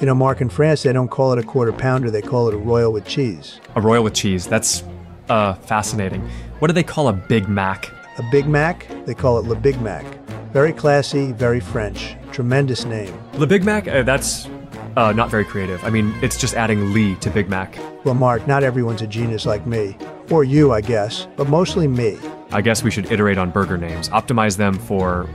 You know, Mark, in France, they don't call it a quarter pounder. They call it a royal with cheese. A royal with cheese. That's fascinating. What do they call a Big Mac? A Big Mac? They call it Le Big Mac. Very classy, very French. Tremendous name. Le Big Mac? That's not very creative. I mean, it's just adding Lee to Big Mac. Well, Mark, not everyone's a genius like me. Or you, I guess. But mostly me. I guess we should iterate on burger names. Optimize them for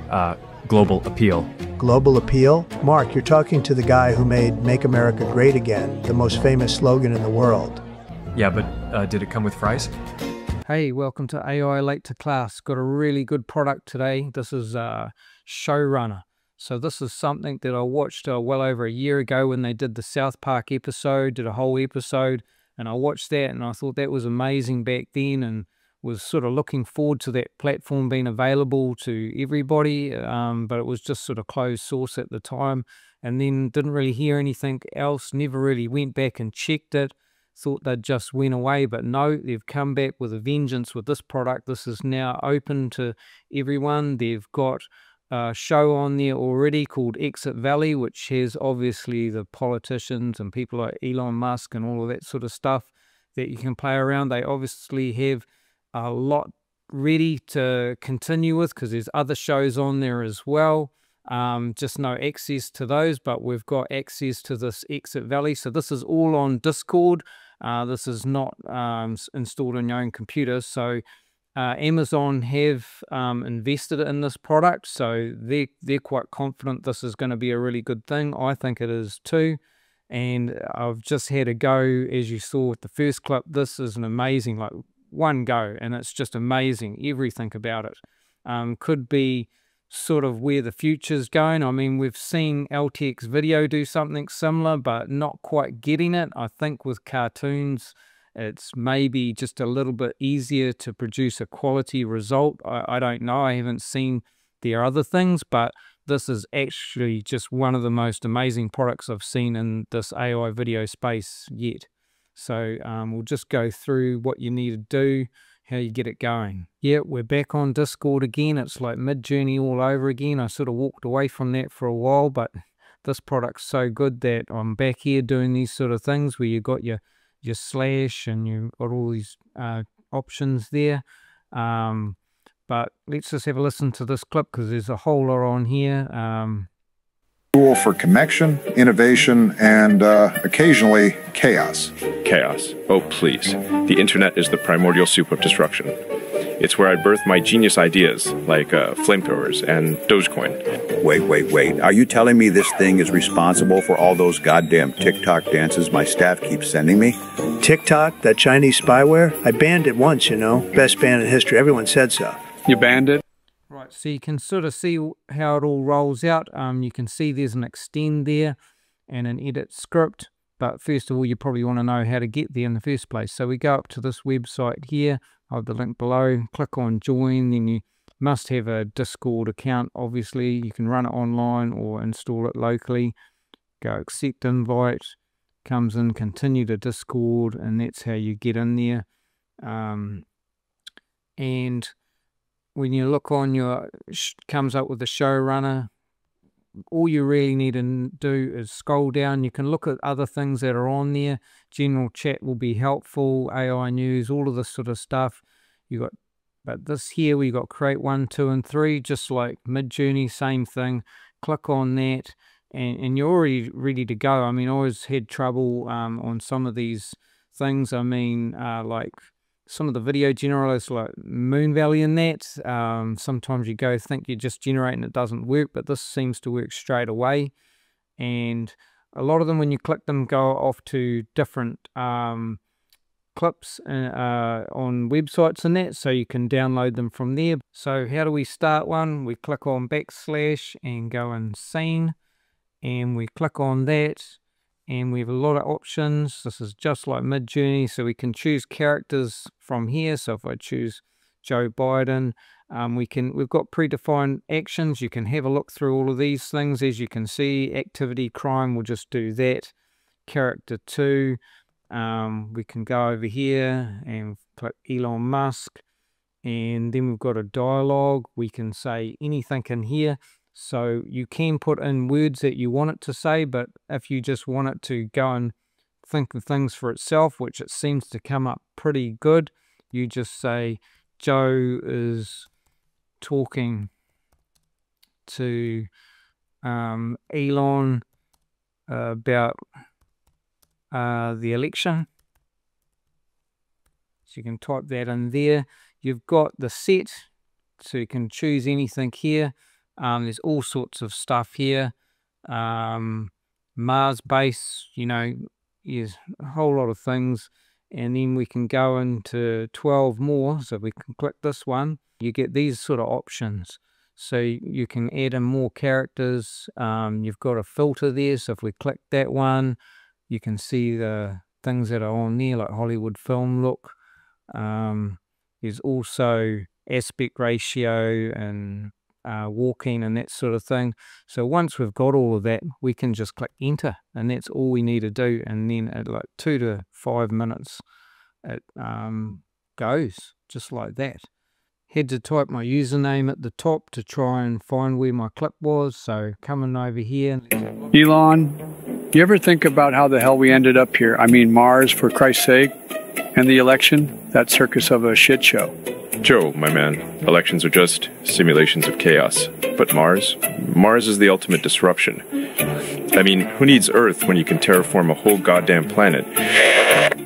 global appeal. Global appeal? Mark, you're talking to the guy who made Make America Great Again, the most famous slogan in the world. Yeah, but did it come with fries? Hey, welcome to AI Late to Class. Got a really good product today. This is Showrunner. So this is something that I watched well over a year ago when they did the South Park episode, did a whole episode, and I watched that and I thought that was amazing back then and was sort of looking forward to that platform being available to everybody, but it was just sort of closed source at the time, and then didn't really hear anything else, never really went back and checked it, thought they'd just went away, but no, they've come back with a vengeance with this product. This is now open to everyone. They've got a show on there already called Exit Valley, which has obviously the politicians and people like Elon Musk and all of that sort of stuff that you can play around. They obviously have a lot ready to continue with because there's other shows on there as well. Just no access to those, but we've got access to this Exit Valley. So this is all on Discord. This is not installed on your own computer. So Amazon have invested in this product. So they're quite confident this is going to be a really good thing. I think it is too. And I've just had a go, as you saw with the first clip. This is an amazing, like, one go, and it's just amazing, everything about it. Could be sort of where the future's going. I mean, we've seen LTX Video do something similar, but not quite getting it. I think with cartoons, it's maybe just a little bit easier to produce a quality result. I don't know. I haven't seen their other things, but this is actually just one of the most amazing products I've seen in this AI video space yet. So we'll just go through what you need to do, how you get it going. Yeah, we're back on Discord again. It's like Midjourney all over again. I sort of walked away from that for a while, but this product's so good that I'm back here doing these sort of things where you've got your slash and you've got all these options there. But let's just have a listen to this clip because there's a whole lot on here. Tool for connection, innovation, and occasionally chaos. Chaos. Oh, please. The internet is the primordial soup of disruption. It's where I birthed my genius ideas, like flamethrowers and Dogecoin. Wait. Are you telling me this thing is responsible for all those goddamn TikTok dances my staff keeps sending me? TikTok, that Chinese spyware? I banned it once, you know. Best ban in history. Everyone said so. You banned it? Right, so you can sort of see how it all rolls out. You can see there's an extend there and an edit script. But first of all, you probably want to know how to get there in the first place. So we go up to this website here. I have the link below. Click on join. Then you must have a Discord account, obviously. You can run it online or install it locally. Go accept invite. Comes in, continue to Discord. And that's how you get in there. And when you look on your, comes up with the Showrunner. All you really need to do is scroll down. You can look at other things that are on there. General chat will be helpful, AI news, all of this sort of stuff. You got, but this here, we got create 1, 2, and 3, just like Midjourney, same thing. Click on that, and you're already ready to go. I mean, I always had trouble on some of these things. I mean, like, some of the video generators like Moon Valley and that, sometimes you go think you're just generating, it doesn't work, but this seems to work straight away. And a lot of them, when you click them, go off to different clips on websites and that, so you can download them from there. So how do we start one? We click on backslash and go in scene, and we click on that. And we have a lot of options. This is just like Midjourney, so we can choose characters from here. So if I choose Joe Biden, we've got predefined actions. You can have a look through all of these things. As you can see, activity, crime, we'll just do that. Character 2, we can go over here and click Elon Musk. And then we've got a dialogue. We can say anything in here. So you can put in words that you want it to say, but if you just want it to go and think of things for itself, which it seems to come up pretty good, you just say, Joe is talking to Elon about the election. So you can type that in there. You've got the set, so you can choose anything here. There's all sorts of stuff here. Mars base, you know, there's a whole lot of things. And then we can go into 12 more. So we can click this one. You get these sort of options. So you can add in more characters. You've got a filter there. So if we click that one, you can see the things that are on there, like Hollywood film look. There's also aspect ratio and walking and that sort of thing. So once we've got all of that, we can just click enter, and that's all we need to do. And then at like 2 to 5 minutes, it goes just like that. Had to type my username at the top to try and find where my clip was. So coming over here. Elon, you ever think about how the hell we ended up here? I mean, Mars, for Christ's sake, and the election, that circus of a shit show. Joe, my man, elections are just simulations of chaos. But Mars is the ultimate disruption. I mean, who needs Earth when you can terraform a whole goddamn planet?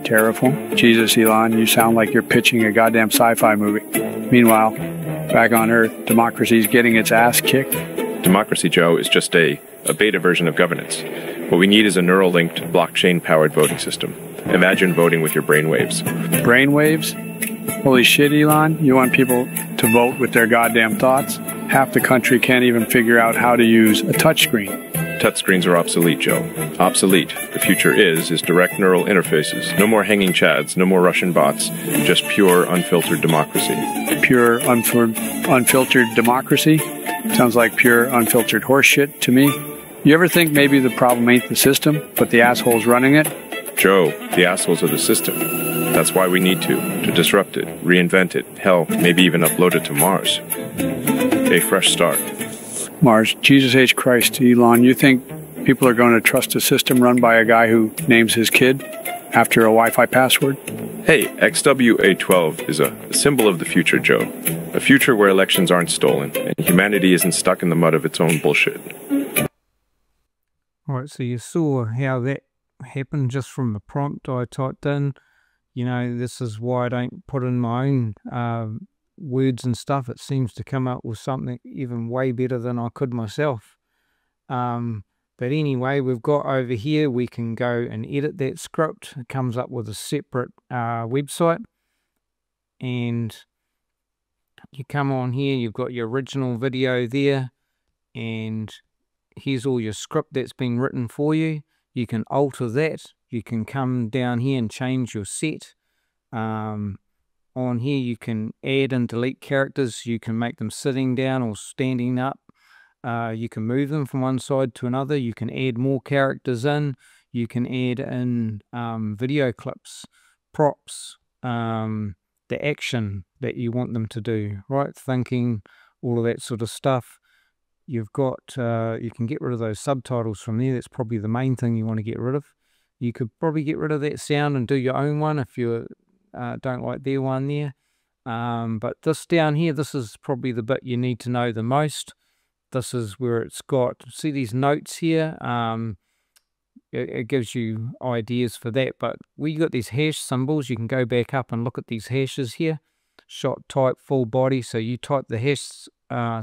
Terraform? Jesus, Elon, you sound like you're pitching a goddamn sci-fi movie. Meanwhile, back on Earth, democracy's getting its ass kicked. Democracy, Joe, is just a beta version of governance. What we need is a neural-linked, blockchain-powered voting system. Imagine voting with your brainwaves. Brainwaves? Holy shit, Elon. You want people to vote with their goddamn thoughts? Half the country can't even figure out how to use a touchscreen. Touchscreens are obsolete, Joe. Obsolete. The future is direct neural interfaces. No more hanging chads, no more Russian bots. Just pure, unfiltered democracy. Pure, unfiltered democracy? Sounds like pure, unfiltered horseshit to me. You ever think maybe the problem ain't the system, but the assholes running it? Joe, the assholes are the system. That's why we need to disrupt it, reinvent it, hell, maybe even upload it to Mars. A fresh start. Mars, Jesus H. Christ, Elon, you think people are going to trust a system run by a guy who names his kid after a Wi-Fi password? Hey, XWA12 is a symbol of the future, Joe. A future where elections aren't stolen and humanity isn't stuck in the mud of its own bullshit. All right, so you saw how that happened just from the prompt I typed in. You know, this is why I don't put in my own words and stuff. It seems to come up with something even way better than I could myself. But anyway, we've got over here, we can go and edit that script. It comes up with a separate website. And you come on here, you've got your original video there. And here's all your script that's been written for you. You can alter that. You can come down here and change your set. On here, you can add and delete characters. You can make them sitting down or standing up. You can move them from one side to another. You can add more characters in. You can add in video clips, props, the action that you want them to do, right? Thinking, all of that sort of stuff. You've got, you can get rid of those subtitles from there. That's probably the main thing you want to get rid of. You could probably get rid of that sound and do your own one if you don't like their one there. But this down here, this is probably the bit you need to know the most. This is where it's got, see these notes here? It gives you ideas for that. But where you got these hash symbols, you can go back up and look at these hashes here. Shot type, full body. So you type the hash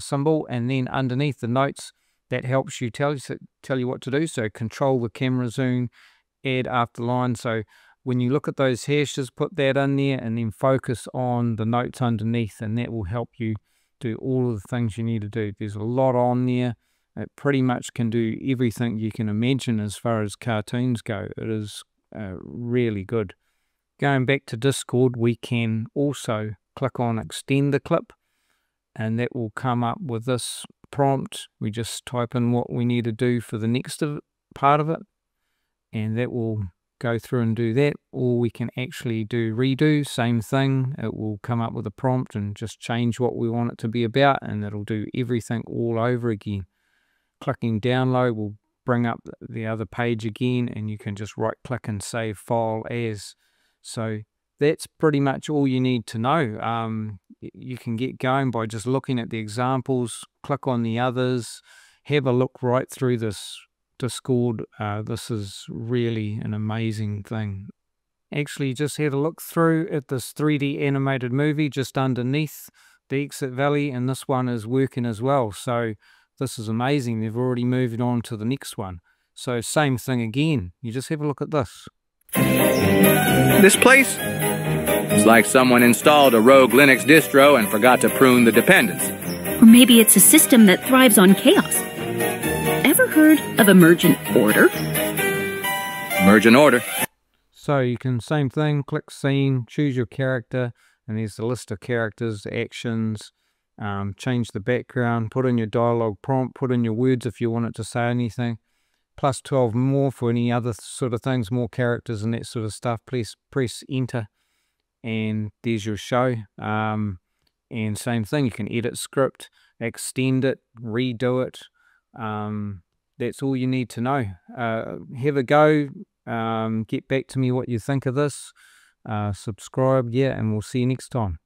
symbol, and then underneath the notes, that helps you tell you what to do. So control the camera zoom, add after line. So when you look at those hashes, put that in there and then focus on the notes underneath, and that will help you do all of the things you need to do. There's a lot on there. It pretty much can do everything you can imagine as far as cartoons go. It is really good. Going back to Discord, we can also click on extend the clip, and that will come up with this prompt. We just type in what we need to do for the next part of it, and that will go through and do that. Or we can actually do redo, same thing. It will come up with a prompt and just change what we want it to be about, and it'll do everything all over again. clicking download will bring up the other page again, and you can just right click and save file as. So that's pretty much all you need to know. You can get going by just looking at the examples, click on the others, have a look right through this Discord. This is really an amazing thing. Actually, just had a look through at this 3D animated movie just underneath the Exit Valley, and this one is working as well. So this is amazing. They've already moved on to the next one. So same thing again. You just have a look at this. This place is like someone installed a rogue Linux distro and forgot to prune the dependents. Or maybe it's a system that thrives on chaos. Ever heard of Emergent Order? Emergent Order. So you can, same thing, click scene, choose your character, and there's the list of characters, actions, change the background, put in your dialogue prompt, put in your words if you want it to say anything, plus 12 more for any other sort of things, more characters and that sort of stuff. Please press enter, and there's your show. And same thing, you can edit script, extend it, redo it. That's all you need to know. Have a go. Get back to me what you think of this. Subscribe, yeah, and we'll see you next time.